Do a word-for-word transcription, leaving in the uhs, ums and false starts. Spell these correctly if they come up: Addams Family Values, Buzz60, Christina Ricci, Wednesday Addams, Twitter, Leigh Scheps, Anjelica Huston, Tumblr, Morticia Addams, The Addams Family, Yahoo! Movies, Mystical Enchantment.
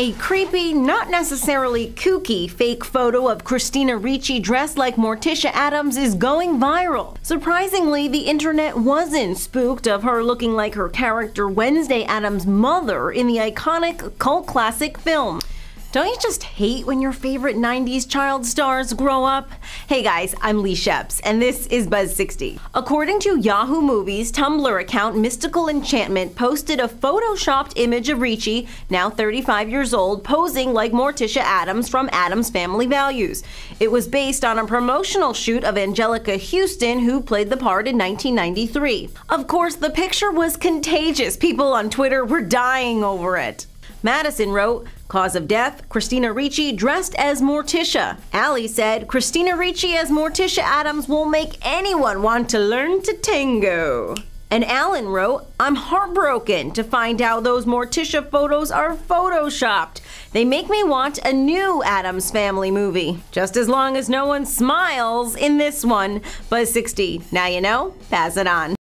A creepy, not necessarily kooky, fake photo of Christina Ricci dressed like Morticia Addams is going viral. Surprisingly, the internet wasn't spooked of her looking like her character Wednesday Addams' mother in the iconic cult classic film. Don't you just hate when your favorite nineties child stars grow up? Hey guys, I'm Leigh Scheps, and this is Buzz sixty. According to Yahoo! Movies, Tumblr account Mystical Enchantment posted a photoshopped image of Ricci, now thirty-five years old, posing like Morticia Addams from Addams Family Values. It was based on a promotional shoot of Anjelica Huston, who played the part in nineteen ninety-three. Of course, the picture was contagious. People on Twitter were dying over it. Madison wrote, "Cause of death, Christina Ricci dressed as Morticia." Allie said, "Christina Ricci as Morticia Addams will make anyone want to learn to tango." And Alan wrote, "I'm heartbroken to find out those Morticia photos are photoshopped. They make me want a new Addams Family movie. Just as long as no one smiles in this one." Buzz sixty, now you know, pass it on.